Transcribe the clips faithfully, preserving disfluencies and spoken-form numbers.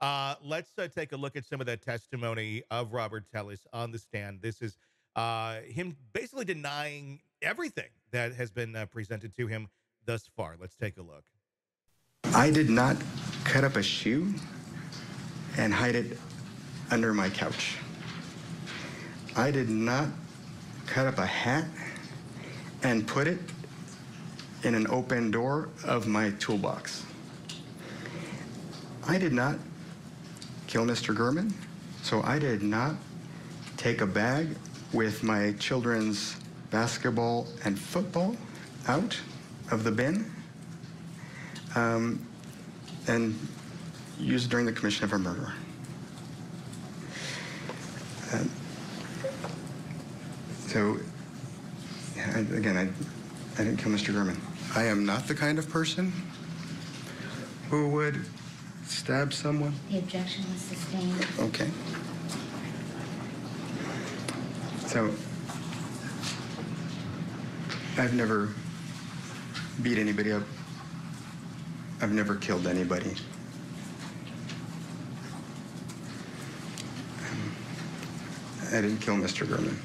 Uh, let's uh, take a look at some of that testimony of Robert Telles on the stand. This is uh, him basically denying everything that has been uh, presented to him thus far. Let's take a look. I did not cut up a shoe and hide it under my couch. I did not cut up a hat and put it in an open door of my toolbox. I did not kill Mister German, so I did not take a bag with my children's basketball and football out of the bin um, and use it during the commission of a murder. Uh, so, I, again, I, I didn't kill Mister German. I am not the kind of person who would stab someone. The objection was sustained. Okay. So, I've never beat anybody up. I've never killed anybody. I didn't kill Mister German.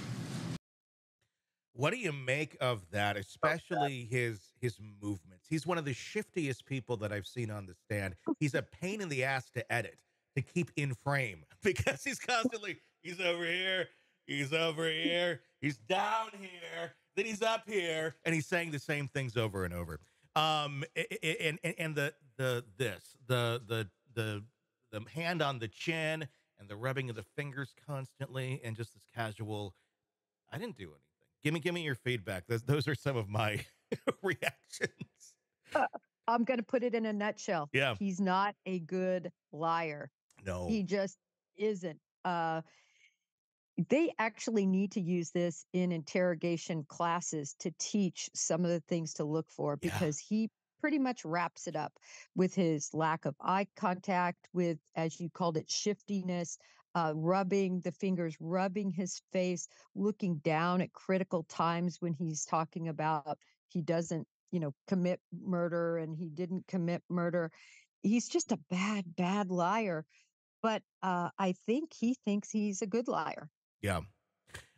What do you make of that, especially his his movements? He's one of the shiftiest people that I've seen on the stand. He's a pain in the ass to edit, to keep in frame, because he's constantly, he's over here, he's over here, he's down here, then he's up here, and he's saying the same things over and over. Um, and and, and the the this the the the the hand on the chin, and the rubbing of the fingers constantly, and just this casual, I didn't do anything. Give me, give me your feedback. Those, those are some of my reactions. Uh, I'm going to put it in a nutshell. Yeah. He's not a good liar. No. He just isn't. Uh, they actually need to use this in interrogation classes to teach some of the things to look for, because yeah. he pretty much wraps it up with his lack of eye contact, with, as you called it, shiftiness, uh, rubbing the fingers, rubbing his face, looking down at critical times when he's talking about he doesn't, you know, commit murder and he didn't commit murder. He's just a bad, bad liar. But uh, I think he thinks he's a good liar. Yeah.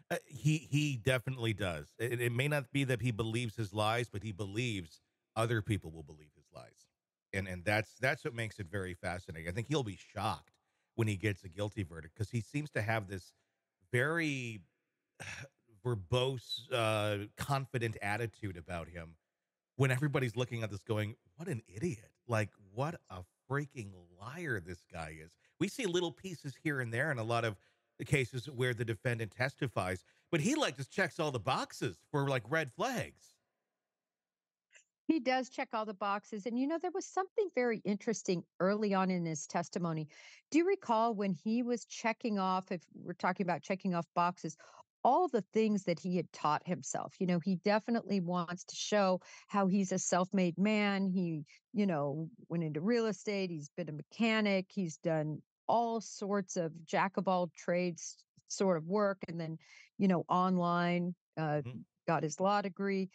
Uh, he, he definitely does. It, it may not be that he believes his lies, but he believes other people will believe his lies. And and that's that's what makes it very fascinating. I think he'll be shocked when he gets a guilty verdict, because he seems to have this very verbose, uh, confident attitude about him, when everybody's looking at this going, what an idiot. Like, what a freaking liar this guy is. We see little pieces here and there in a lot of the cases where the defendant testifies, but he like just checks all the boxes for like red flags. He does check all the boxes. And, you know, there was something very interesting early on in his testimony. Do you recall when he was checking off, if we're talking about checking off boxes, all the things that he had taught himself? You know, he definitely wants to show how he's a self-made man. He, you know, went into real estate. He's been a mechanic. He's done all sorts of jack of all trades sort of work. And then, you know, online, uh, mm-hmm. got his law degree.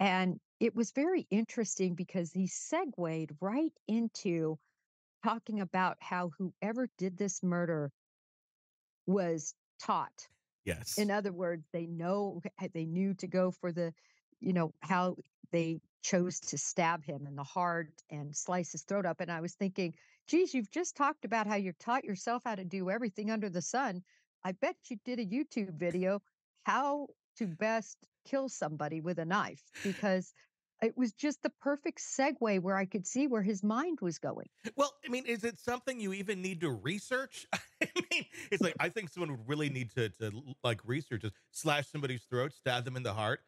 And it was very interesting because he segued right into talking about how whoever did this murder was taught. Yes. In other words, they know they knew to go for the, you know, how they chose to stab him in the heart and slice his throat up. And I was thinking, geez, you've just talked about how you've taught yourself how to do everything under the sun. I bet you did a YouTube video how to best kill somebody with a knife, because it was just the perfect segue where I could see where his mind was going. Well, I mean, is it something you even need to research? I mean, it's like, I think someone would really need to, to like research this. Slash somebody's throat, stab them in the heart.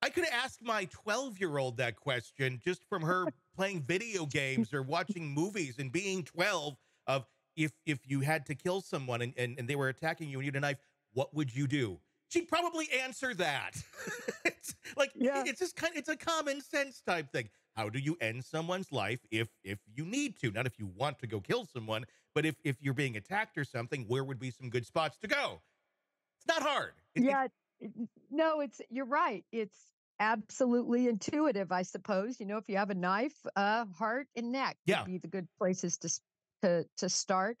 I could ask my twelve year old that question just from her playing video games or watching movies and being twelve, of if, if you had to kill someone and, and, and they were attacking you and you had a knife, what would you do? She'd probably answer that. It's like, yeah. it's just kind of, it's a common sense type thing. How do you end someone's life if if you need to? Not if you want to go kill someone, but if if you're being attacked or something, where would be some good spots to go? It's not hard. It, yeah, it, no, it's you're right. It's absolutely intuitive, I suppose. You know, if you have a knife, uh, heart and neck would yeah. be the good places to to to start.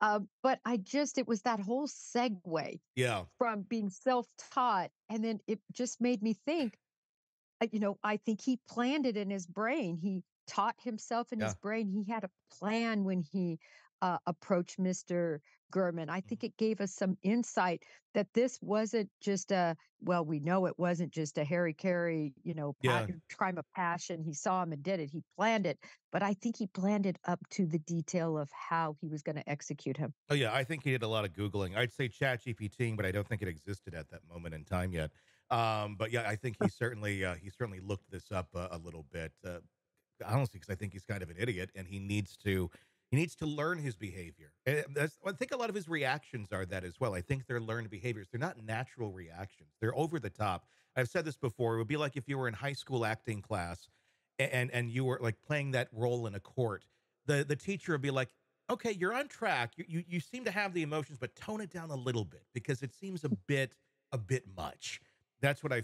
Uh, but I just, it was that whole segue yeah. from being self-taught. And then it just made me think, you know, I think he planned it in his brain. He taught himself in yeah. his brain. He had a plan when he uh, approached Mister German. I think mm-hmm. it gave us some insight that this wasn't just a, well, we know it wasn't just a Harry Carey, you know, yeah. crime of passion. He saw him and did it. He planned it. But I think he planned it up to the detail of how he was going to execute him. Oh, yeah. I think he did a lot of Googling. I'd say chat G P T-ing, but I don't think it existed at that moment in time yet. Um, but yeah, I think he certainly, uh, he certainly looked this up uh, a little bit. Uh, honestly, because I think he's kind of an idiot and he needs to, he needs to learn his behavior. And that's, I think a lot of his reactions are that as well. I think they're learned behaviors. They're not natural reactions. They're over the top. I've said this before. It would be like if you were in high school acting class and, and you were like playing that role in a court, the, the teacher would be like, okay, you're on track. You, you, you seem to have the emotions, but tone it down a little bit because it seems a bit, a bit much. That's what I...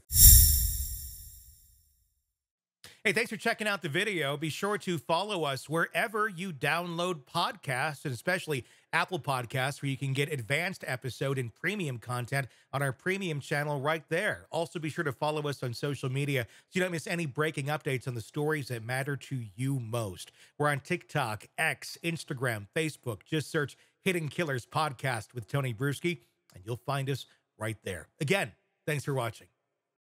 Hey, thanks for checking out the video. Be sure to follow us wherever you download podcasts, and especially Apple Podcasts, where you can get advanced episode and premium content on our premium channel right there. Also, be sure to follow us on social media so you don't miss any breaking updates on the stories that matter to you most. We're on TikTok, X, Instagram, Facebook. Just search Hidden Killers Podcast with Tony Brueski, and you'll find us right there. Again, thanks for watching.